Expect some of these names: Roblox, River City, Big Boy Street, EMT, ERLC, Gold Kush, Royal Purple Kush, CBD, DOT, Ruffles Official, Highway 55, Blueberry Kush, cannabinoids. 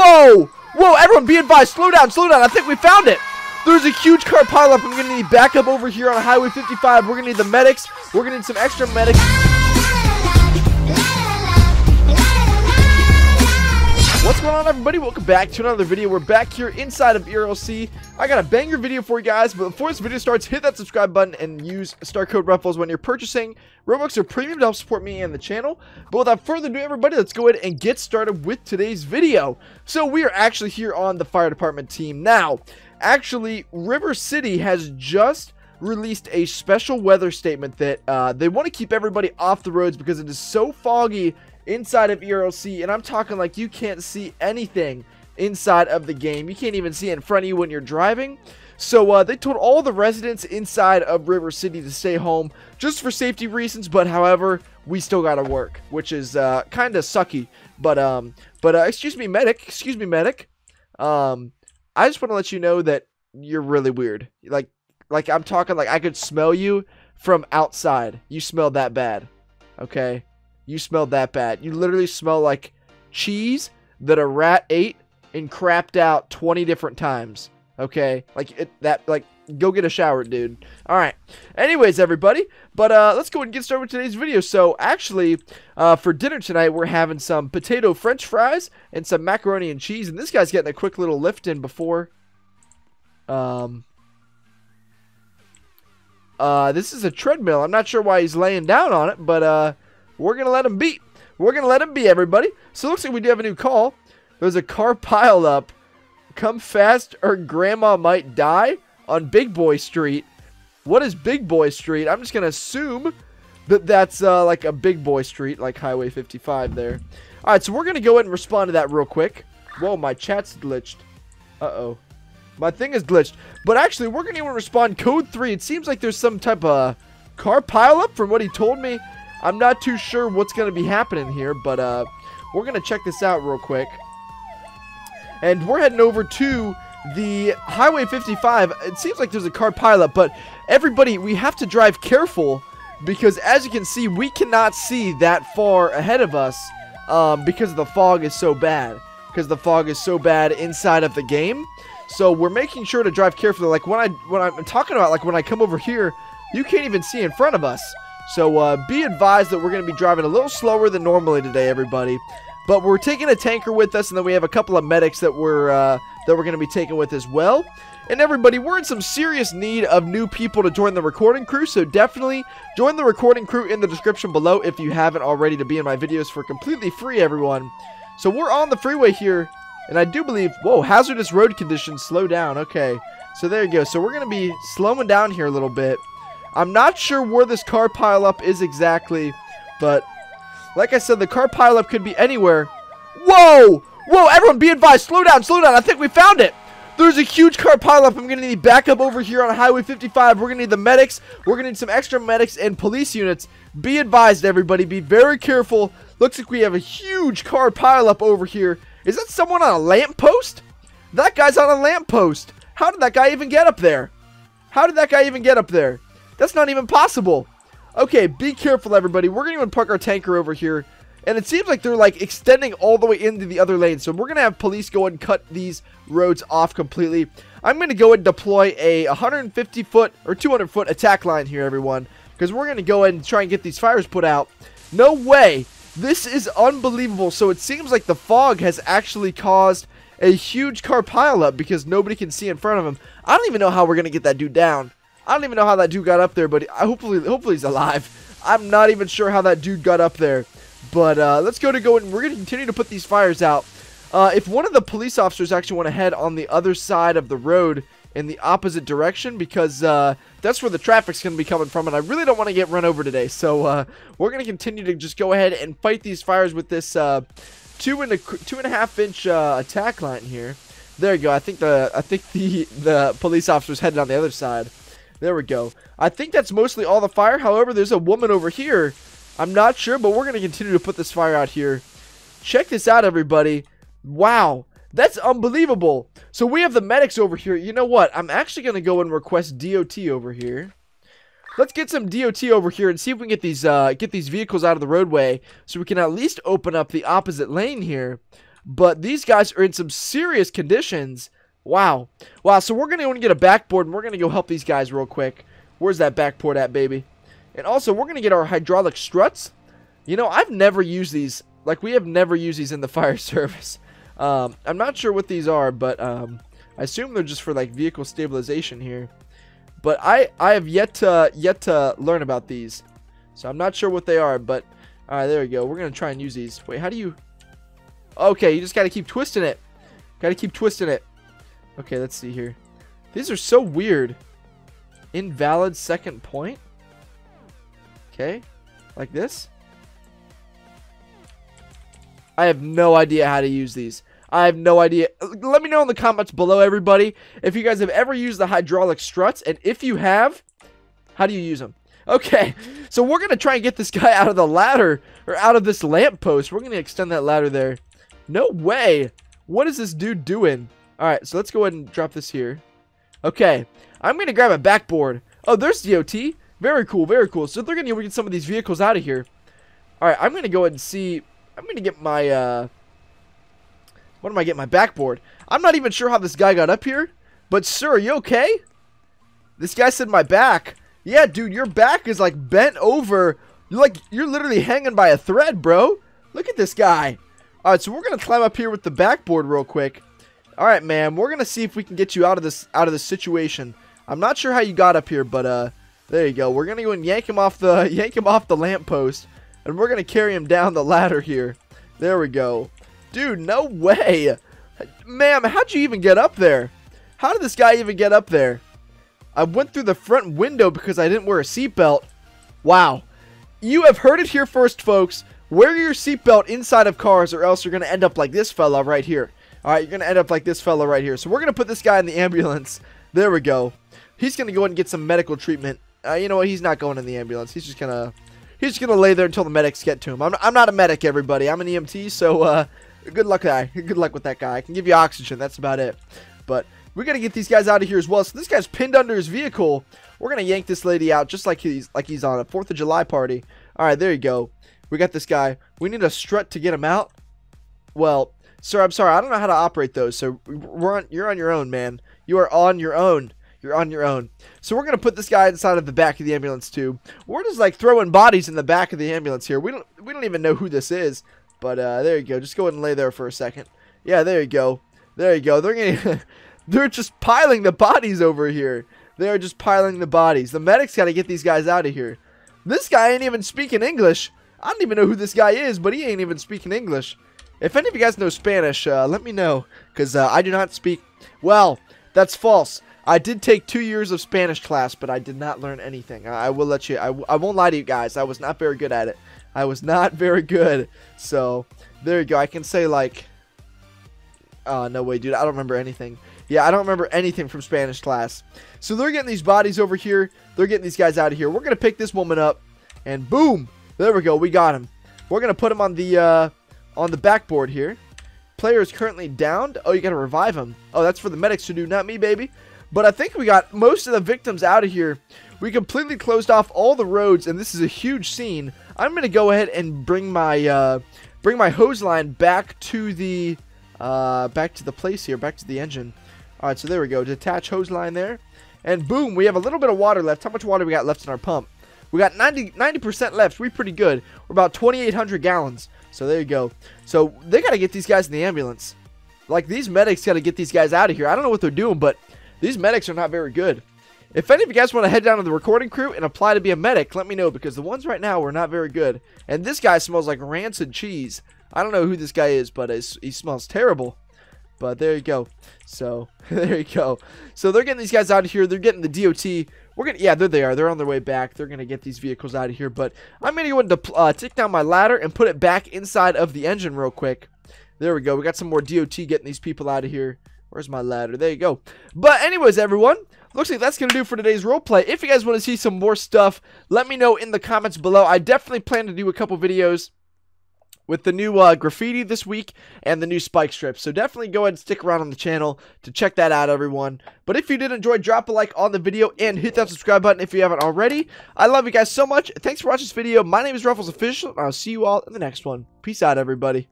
Whoa! Whoa, everyone be advised. Slow down, slow down. I think we found it. There's a huge car pileup. I'm going to need backup over here on Highway 55. We're going to need the medics. We're going to need some extra medics. What's going on, everybody? Welcome back to another video. We're back here inside of ERLC. I got a banger video for you guys, but before this video starts, hit that subscribe button and use star code Ruffles when you're purchasing Robux or Premium to help support me and the channel. But without further ado, everybody, let's go ahead and get started with today's video. So we are actually here on the fire department team now. Actually, River City has just released a special weather statement that they want to keep everybody off the roads because it is so foggy inside of ERLC, and I'm talking like you can't see anything inside of the game. You can't even see in front of you when you're driving. So they told all the residents inside of River City to stay home just for safety reasons, but however, we still gotta work, which is kind of sucky. But excuse me medic, I just want to let you know that you're really weird. Like I'm talking like I could smell you from outside. You smell that bad, okay? You smell that bad. You literally smell like cheese that a rat ate and crapped out 20 different times. Okay? Go get a shower, dude. Alright. Anyways, everybody. But let's go ahead and get started with today's video. So, actually, for dinner tonight, we're having some potato french fries and some macaroni and cheese. And this guy's getting a quick little lift in before. This is a treadmill. I'm not sure why he's laying down on it, but, we're going to let him be. We're going to let him be, everybody. So it looks like we do have a new call. There's a car pileup. Come fast or Grandma might die on Big Boy Street. What is Big Boy Street? I'm just going to assume that that's like a Big Boy Street, like Highway 55 there. All right, so we're going to go ahead and respond to that real quick. Whoa, my chat's glitched. Uh-oh. My thing is glitched. But actually, we're going to respond code 3. It seems like there's some type of car pileup from what he told me. I'm not too sure what's going to be happening here, but we're going to check this out real quick. And we're heading over to the Highway 55. It seems like there's a car pileup, but everybody, we have to drive careful because, as you can see, we cannot see that far ahead of us because the fog is so bad. Because the fog is so bad inside of the game. So we're making sure to drive carefully. Like when I'm talking about, like when I come over here, you can't even see in front of us. So be advised that we're going to be driving a little slower than normally today, everybody. But we're taking a tanker with us, and then we have a couple of medics that we're going to be taking with as well. And everybody, we're in some serious need of new people to join the recording crew, so definitely join the recording crew in the description below if you haven't already to be in my videos for completely free, everyone. So we're on the freeway here, and I do believe, whoa, hazardous road conditions, slow down, okay. So there you go. So we're going to be slowing down here a little bit. I'm not sure where this car pileup is exactly, but like I said, the car pileup could be anywhere. Whoa! Whoa, everyone be advised. Slow down, slow down. I think we found it. There's a huge car pileup. I'm going to need backup over here on Highway 55. We're going to need the medics. We're going to need some extra medics and police units. Be advised, everybody. Be very careful. Looks like we have a huge car pileup over here. Is that someone on a lamppost? That guy's on a lamppost. How did that guy even get up there? How did that guy even get up there? That's not even possible. Okay, be careful, everybody. We're going to even park our tanker over here. And it seems like they're, like, extending all the way into the other lane. So we're going to have police go and cut these roads off completely. I'm going to go and deploy a 150-foot or 200-foot attack line here, everyone. Because we're going to go and try and get these fires put out. No way. This is unbelievable. So it seems like the fog has actually caused a huge car pileup because nobody can see in front of him. I don't even know how we're going to get that dude down. I don't even know how that dude got up there, but hopefully he's alive. I'm not even sure how that dude got up there. But let's go and we're going to continue to put these fires out. If one of the police officers actually want to head on the other side of the road in the opposite direction, because that's where the traffic's going to be coming from, and I really don't want to get run over today. So we're going to continue to just go ahead and fight these fires with this 2.5-inch attack line here. There you go. I think the police officer's headed on the other side. There we go. I think that's mostly all the fire. However, there's a woman over here. I'm not sure, but we're going to continue to put this fire out here. Check this out, everybody. Wow. That's unbelievable. So we have the medics over here. You know what? I'm actually going to go and request DOT over here. Let's get some DOT over here and see if we can get these vehicles out of the roadway so we can at least open up the opposite lane here. But these guys are in some serious conditions. Wow. Wow, so we're going to go and get a backboard, and we're going to go help these guys real quick. Where's that backboard at, baby? And also, we're going to get our hydraulic struts. You know, I've never used these. Like, we have never used these in the fire service. I'm not sure what these are, but I assume they're just for, like, vehicle stabilization here. But I have yet to learn about these. So I'm not sure what they are, but... Alright, there we go. We're going to try and use these. Wait, how do you... Okay, you just got to keep twisting it. Got to keep twisting it. Okay, let's see here. These are so weird. Invalid second point. Okay. Like this. I have no idea how to use these. I have no idea. Let me know in the comments below, everybody, if you guys have ever used the hydraulic struts. And if you have, how do you use them? Okay, so we're going to try and get this guy out of the ladder, or out of this lamppost. We're going to extend that ladder there. No way. What is this dude doing? All right, so let's go ahead and drop this here. Okay, I'm going to grab a backboard. Oh, there's DOT. Very cool, very cool. So they're going to be able to get some of these vehicles out of here. All right, I'm going to go ahead and see. I'm going to get my, what am I getting? My backboard. I'm not even sure how this guy got up here, but sir, are you okay? This guy said my back. Yeah, dude, your back is, like, bent over. You're, like, you're literally hanging by a thread, bro. Look at this guy. All right, so we're going to climb up here with the backboard real quick. All right, man, we're going to see if we can get you out of this situation. I'm not sure how you got up here, but there you go. We're going to go and yank him off the lamppost, and we're going to carry him down the ladder here. There we go. Dude, no way. Ma'am, how'd you even get up there? How did this guy even get up there? I went through the front window because I didn't wear a seatbelt. Wow. You have heard it here first, folks. Wear your seatbelt inside of cars, or else you're going to end up like this fella right here. All right, you're going to end up like this fella right here. So we're going to put this guy in the ambulance. There we go. He's going to go ahead and get some medical treatment. You know what? He's not going in the ambulance. He's just going to lay there until the medics get to him. I'm not a medic, everybody. I'm an EMT, so good luck, guy. Good luck with that guy. I can give you oxygen. That's about it. But... we got to get these guys out of here as well. So this guy's pinned under his vehicle. We're going to yank this lady out just like he's on a 4th of July party. All right, there you go. We got this guy. We need a strut to get him out. Well, sir, I'm sorry. I don't know how to operate those. So you're on your own, man. You are on your own. You're on your own. So we're going to put this guy inside of the back of the ambulance too. We're just like throwing bodies in the back of the ambulance here. We don't even know who this is. But there you go. Just go ahead and lay there for a second. Yeah, there you go. There you go. They're going to... They're just piling the bodies over here. They're just piling the bodies. The medics got to get these guys out of here. This guy ain't even speaking English. I don't even know who this guy is, but he ain't even speaking English. If any of you guys know Spanish, let me know, because I do not speak. Well, that's false. I did take 2 years of Spanish class, but I did not learn anything. I will let you. I won't lie to you guys. I was not very good at it. I was not very good. So there you go. I can say like, no way, dude. I don't remember anything. Yeah, I don't remember anything from Spanish class. So they're getting these bodies over here. They're getting these guys out of here. We're going to pick this woman up. And boom. There we go. We got him. We're going to put him on the backboard here. Player is currently downed. Oh, you got to revive him. Oh, that's for the medics to do, not me, baby. But I think we got most of the victims out of here. We completely closed off all the roads, and this is a huge scene. I'm going to go ahead and bring my hose line back to the place here, back to the engine. All right, so there we go. Detach hose line there. And boom, we have a little bit of water left. How much water we got left in our pump? We got 90% left. We're pretty good. We're about 2,800 gallons. So there you go. So they got to get these guys in the ambulance. Like, these medics got to get these guys out of here. I don't know what they're doing, but these medics are not very good. If any of you guys want to head down to the recording crew and apply to be a medic, let me know, because the ones right now were not very good. And this guy smells like rancid cheese. I don't know who this guy is, but he smells terrible. But there you go. So, there you go. So, they're getting these guys out of here. They're getting the DOT. We're gonna, yeah, there they are. They're on their way back. They're going to get these vehicles out of here. But I'm going to go and take down my ladder and put it back inside of the engine real quick. There we go. We got some more DOT getting these people out of here. Where's my ladder? There you go. But anyways, everyone, looks like that's going to do for today's roleplay. If you guys want to see some more stuff, let me know in the comments below. I definitely plan to do a couple videos with the new graffiti this week and the new spike strips. So definitely go ahead and stick around on the channel to check that out, everyone. But if you did enjoy, drop a like on the video and hit that subscribe button if you haven't already. I love you guys so much. Thanks for watching this video. My name is Ruffles Official, and I'll see you all in the next one. Peace out, everybody.